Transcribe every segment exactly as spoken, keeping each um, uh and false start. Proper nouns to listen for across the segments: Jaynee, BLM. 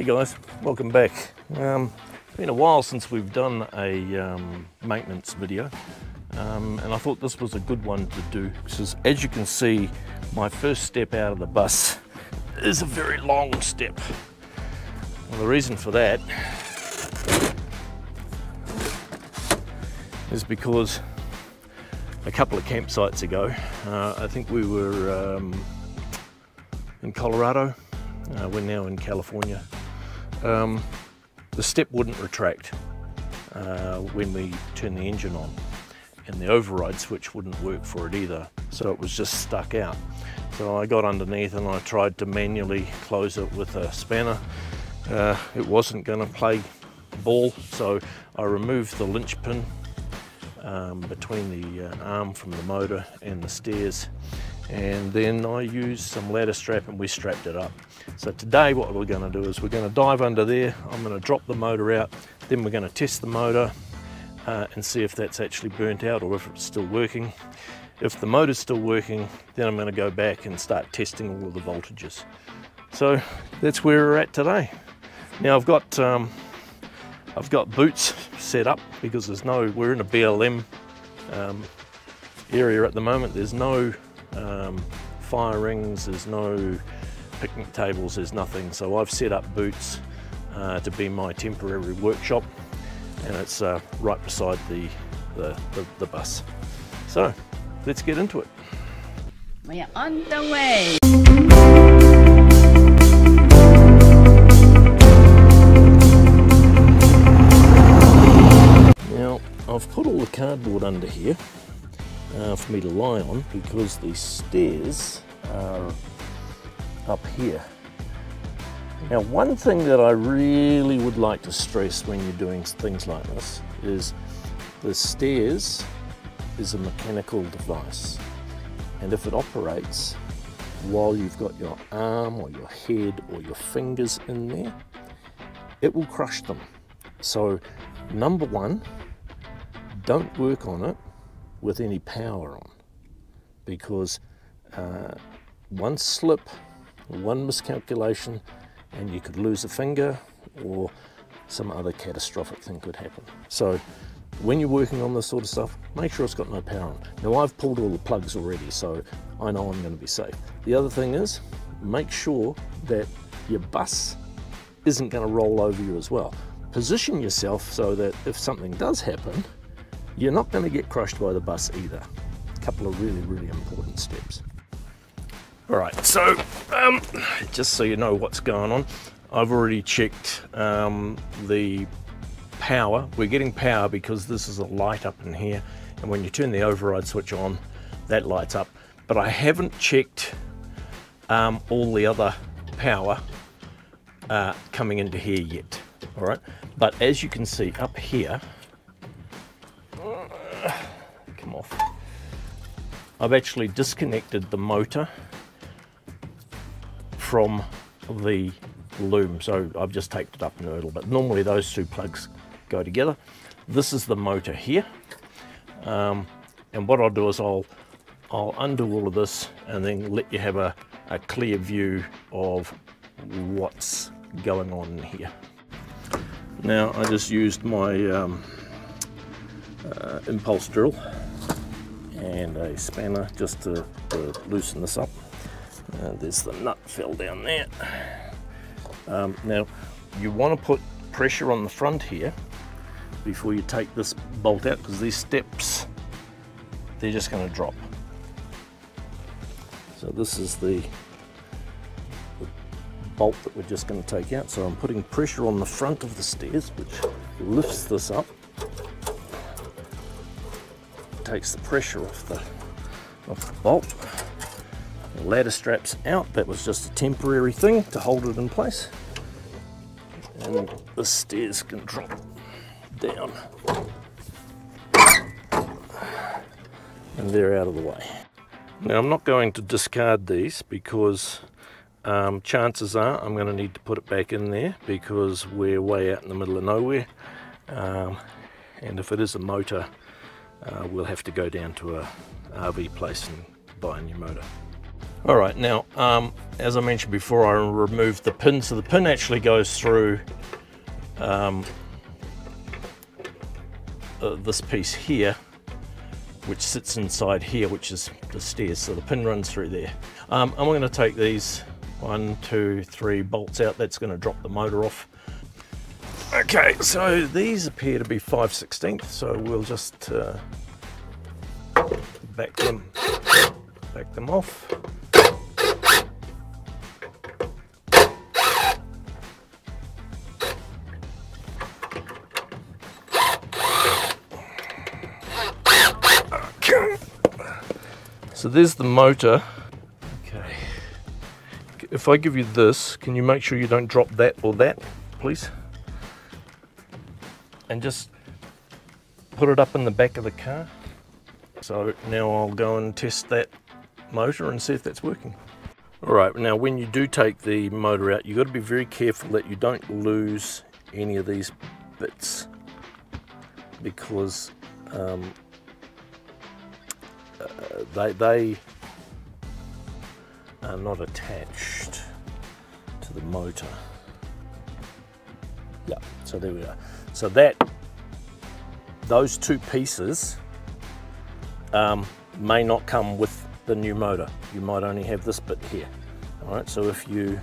Hey guys, welcome back. Um, it's been a while since we've done a um, maintenance video, um, and I thought this was a good one to do because, as you can see, my first step out of the bus is a very long step. And the reason for that is because a couple of campsites ago, uh, I think we were um, in Colorado, uh, we're now in California. Um, the step wouldn't retract uh, when we turn the engine on, and the override switch wouldn't work for it either, so it was just stuck out. So I got underneath and I tried to manually close it with a spanner. Uh, it wasn't going to play ball, so I removed the linchpin um, between the uh, arm from the motor and the stairs, and then I used some ladder strap and we strapped it up. So today what we're going to do is we're going to dive under there, I'm going to drop the motor out, then we're going to test the motor uh, and see if that's actually burnt out or if it's still working. If the motor's still working, then I'm going to go back and start testing all of the voltages. So that's where we're at today. Now I've got um, I've got boots set up because there's no, we're in a B L M um, area at the moment. There's no Um, fire rings, there's no picnic tables, there's nothing, so I've set up boots uh, to be my temporary workshop, and it's uh, right beside the the, the the bus. So let's get into it. We're on the way. Now I've put all the cardboard under here Uh, for me to lie on, because the stairs are up here. Now, one thing that I really would like to stress when you're doing things like this is the stairs is a mechanical device, and if it operates while you've got your arm or your head or your fingers in there, it will crush them. So number one, don't work on it with any power on, because uh, one slip, one miscalculation, and you could lose a finger or some other catastrophic thing could happen. So when you're working on this sort of stuff, make sure it's got no power on. Now I've pulled all the plugs already, so I know I'm going to be safe. The other thing is, make sure that your bus isn't going to roll over you as well. Position yourself so that if something does happen, you're not going to get crushed by the bus either. A couple of really, really important steps. All right, so um, just so you know what's going on, I've already checked um, the power. We're getting power because this is a light up in here, and when you turn the override switch on, that lights up. But I haven't checked um, all the other power uh, coming into here yet, all right? But as you can see up here, come off. I've actually disconnected the motor from the loom, so I've just taped it up in a little bit. Normally those two plugs go together. This is the motor here, um, and what I'll do is I'll I'll undo all of this and then let you have a, a clear view of what's going on here. Now I just used my um, Uh, impulse drill and a spanner just to, to loosen this up. Uh, there's the nut fell down there. Um, now you want to put pressure on the front here before you take this bolt out, because these steps, they're just going to drop. So this is the, the bolt that we're just going to take out. So I'm putting pressure on the front of the stairs, which lifts this up, takes the pressure off the, off the bolt. The ladder strap's out. That was just a temporary thing to hold it in place. And the stairs can drop down. And they're out of the way. Now I'm not going to discard these because um, chances are I'm going to need to put it back in there, because we're way out in the middle of nowhere. Um, and if it is a motor, Uh, we'll have to go down to a R V place and buy a new motor. All right, now, um, as I mentioned before, I removed the pin. So the pin actually goes through um, uh, this piece here, which sits inside here, which is the stairs. So the pin runs through there. Um, I'm gonna take these one, two, three bolts out. That's gonna drop the motor off. Okay, so these appear to be five sixteenths, so we'll just uh, back them, back them off. Okay. So there's the motor. Okay. If I give you this, can you make sure you don't drop that or that, please? And just put it up in the back of the car. So now I'll go and test that motor and see if that's working. All right, now when you do take the motor out, you've got to be very careful that you don't lose any of these bits, because um, uh, they, they are not attached to the motor. Yeah, so there we are. So that, those two pieces um, may not come with the new motor. You might only have this bit here. All right, so if you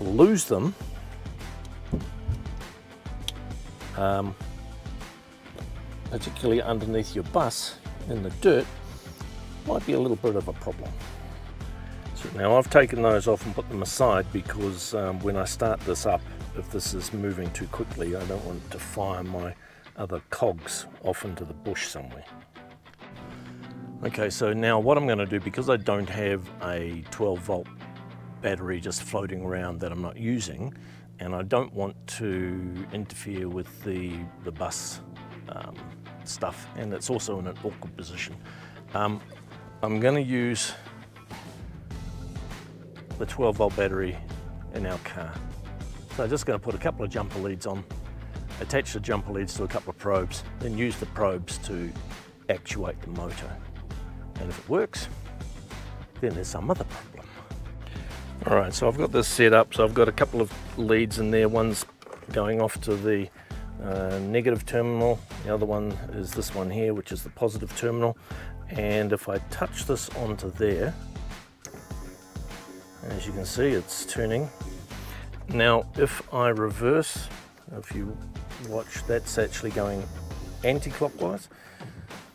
lose them, um, particularly underneath your bus in the dirt, might be a little bit of a problem. So now I've taken those off and put them aside, because um, when I start this up, if this is moving too quickly, I don't want it to fire my other cogs off into the bush somewhere. Okay, so now what I'm going to do, because I don't have a twelve volt battery just floating around that I'm not using, and I don't want to interfere with the, the bus um, stuff, and it's also in an awkward position, um, I'm going to use the twelve volt battery in our car. So I'm just going to put a couple of jumper leads on, attach the jumper leads to a couple of probes, then use the probes to actuate the motor. And if it works, then there's some other problem. All right, so I've got this set up. So I've got a couple of leads in there. One's going off to the uh, negative terminal. The other one is this one here, which is the positive terminal. And if I touch this onto there, as you can see, it's turning. Now, if I reverse, if you watch, that's actually going anti-clockwise.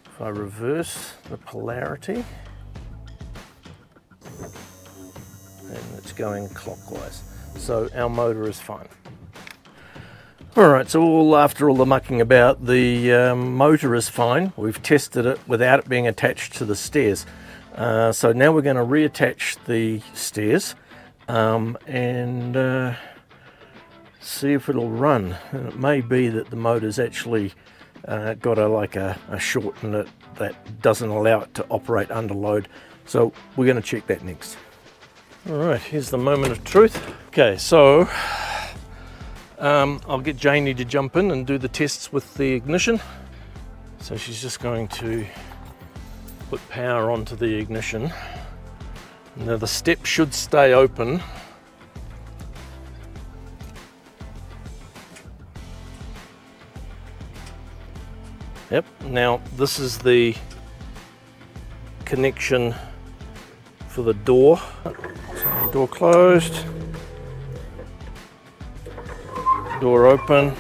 If I reverse the polarity, and it's going clockwise. So our motor is fine. All right, so all, after all the mucking about, the um, motor is fine. We've tested it without it being attached to the stairs. Uh, so now we're going to reattach the stairs um, and uh, see if it'll run. And it may be that the motor's actually uh, got a like a, a short in it that doesn't allow it to operate under load. So we're going to check that next. All right, here's the moment of truth. Okay, so um, I'll get Jaynee to jump in and do the tests with the ignition. So she's just going to put power onto the ignition. Now the step should stay open. Yep, now this is the connection for the door. So door closed, door open.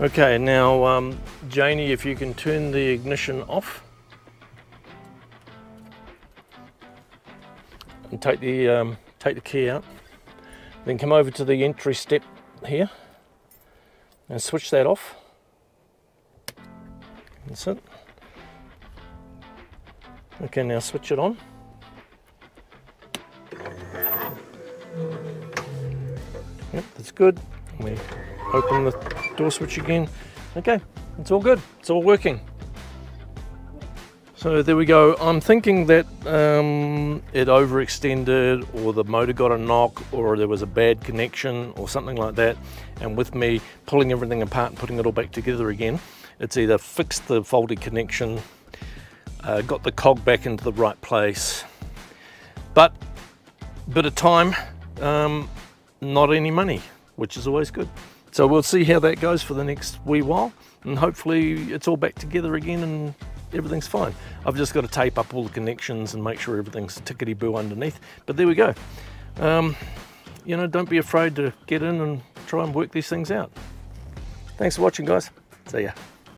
Okay, now um, Jaynee, if you can turn the ignition off. And take the um, take the key out, then come over to the entry step here and switch that off. That's it. Okay, now switch it on. Yep, that's good. And we open the door switch again. Okay, it's all good. It's all working. So there we go. I'm thinking that um, it overextended, or the motor got a knock, or there was a bad connection or something like that. And with me pulling everything apart and putting it all back together again, it's either fixed the faulty connection, uh, got the cog back into the right place, But bit of time, um, not any money, which is always good. So we'll see how that goes for the next wee while, and hopefully it's all back together again and everything's fine. I've just got to tape up all the connections and make sure everything's tickety-boo underneath, but there we go. Um, you know, don't be afraid to get in and try and work these things out. Thanks for watching, guys. See ya.